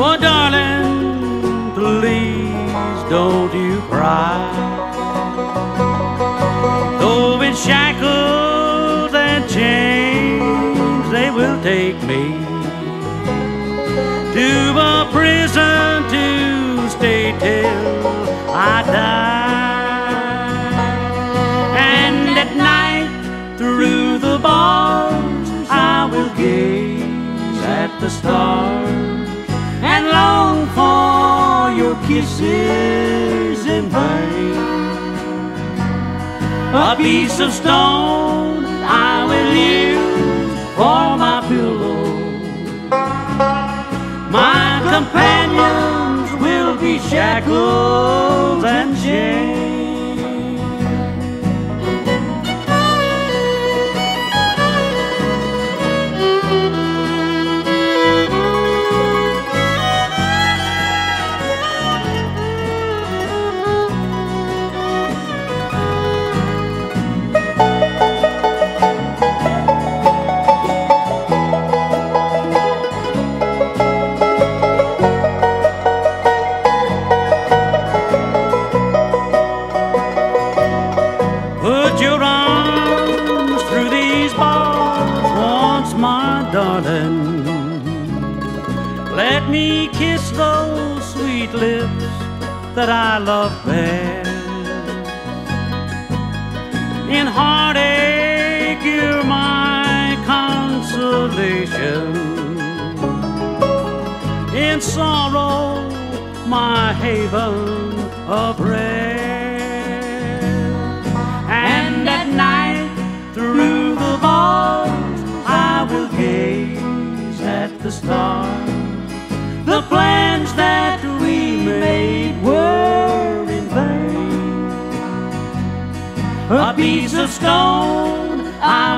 Oh, darling, please don't you cry. Though in shackles and chains they will take me to a prison to stay till I die. And at night through the bars I will gaze at the stars and long for your kisses in vain. A piece of stone I will use for my pillow. My companions will be shackles and chains. Darling, let me kiss those sweet lips that I love best. In heartache, you're my consolation. In sorrow, my haven of rest. And at night, through the bars, gaze at the stars. The plans that we made were in vain. A piece of stone I